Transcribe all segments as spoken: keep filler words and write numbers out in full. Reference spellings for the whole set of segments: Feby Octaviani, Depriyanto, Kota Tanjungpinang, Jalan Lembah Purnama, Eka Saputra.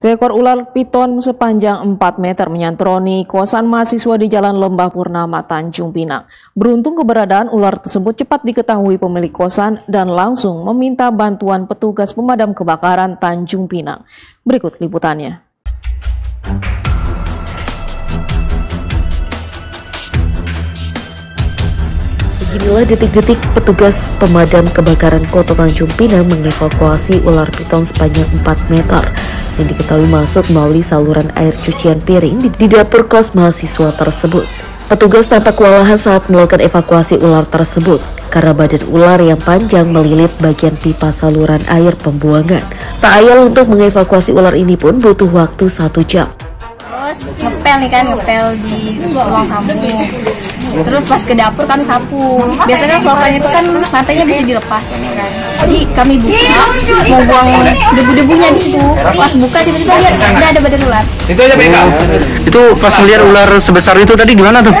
Seekor ular piton sepanjang empat meter menyantroni kosan mahasiswa di Jalan Lembah Purnama, Tanjung Pinang. Beruntung keberadaan ular tersebut cepat diketahui pemilik kosan dan langsung meminta bantuan petugas pemadam kebakaran Tanjung Pinang. Berikut liputannya. Beginilah detik-detik petugas pemadam kebakaran Kota Tanjung Pinang mengevakuasi ular piton sepanjang empat meter. Yang diketahui masuk melalui saluran air cucian piring di dapur kos mahasiswa tersebut. Petugas tampak kewalahan saat melakukan evakuasi ular tersebut karena badan ular yang panjang melilit bagian pipa saluran air pembuangan. Tak ayal untuk mengevakuasi ular ini pun butuh waktu satu jam. Terus ngepel nih kan, ngepel di ruang tamu. Terus pas ke dapur kami sapu. Biasanya floornya itu kan lantainya bisa dilepas kan. Jadi kami buka, mau buang debu-debunya di situ. Pas buka tiba-tiba lihat ada ada badan ular. Itu aja P K. Itu pas melihat ular sebesar itu tadi gimana tuh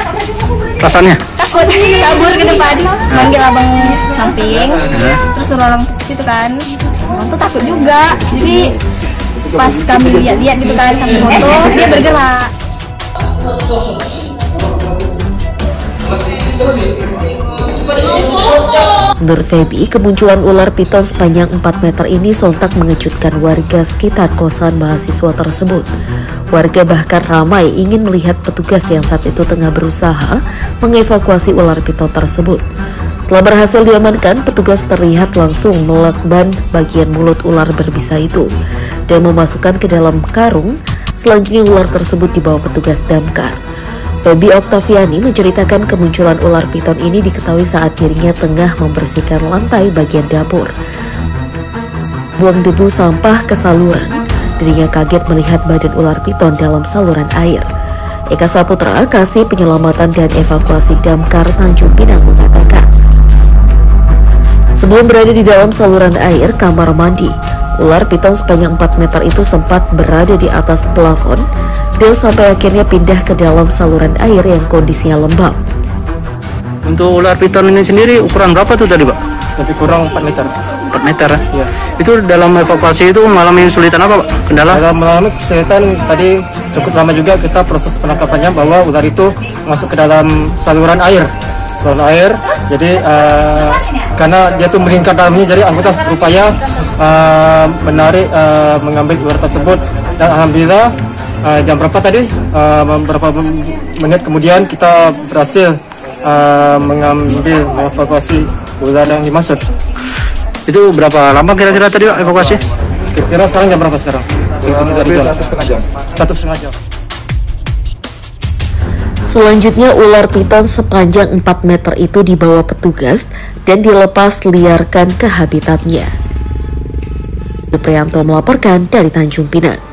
perasaannya? Takut, kabur ke depan. Manggil abang samping. Terus suruh orang situ kan. Orang tuh takut juga. Jadi pas kami lihat-lihat gitu kan, kami foto, dia bergerak. Menurut Feby, kemunculan ular piton sepanjang empat meter ini sontak mengejutkan warga sekitar kosan mahasiswa tersebut. Warga bahkan ramai ingin melihat petugas yang saat itu tengah berusaha mengevakuasi ular piton tersebut. Setelah berhasil diamankan, petugas terlihat langsung melakban bagian mulut ular berbisa itu dan memasukkan ke dalam karung. Selanjutnya ular tersebut dibawa petugas damkar. Feby Octaviani menceritakan kemunculan ular piton ini diketahui saat dirinya tengah membersihkan lantai bagian dapur. Buang debu sampah ke saluran, dirinya kaget melihat badan ular piton dalam saluran air. Eka Saputra, Kasih Penyelamatan dan Evakuasi Damkar Tanjung Pinang mengatakan, sebelum berada di dalam saluran air kamar mandi, ular piton sepanjang empat meter itu sempat berada di atas plafon dan sampai akhirnya pindah ke dalam saluran air yang kondisinya lembab. Untuk ular piton ini sendiri ukuran berapa tuh tadi, Pak? Lebih kurang empat meter. empat meter ya? Ya. Itu dalam evakuasi itu mengalami kesulitan apa, Pak? Kendala? Dalam mengalami kesulitan tadi cukup lama juga kita proses penangkapannya bahwa ular itu masuk ke dalam saluran air. Saluran air, jadi uh, karena dia tuh melingkar dalamnya, jadi anggota berupaya uh, menarik, uh, mengambil ular tersebut. Dan alhamdulillah uh, jam berapa tadi, uh, beberapa menit kemudian kita berhasil uh, mengambil evakuasi ular yang dimaksud. Itu berapa lama kira-kira tadi evakuasi? Kira-kira sekarang jam berapa sekarang? Satu setengah jam. Satu setengah jam. Selanjutnya ular piton sepanjang empat meter itu dibawa petugas dan dilepas liarkan ke habitatnya. Depriyanto melaporkan dari Tanjung Pinang.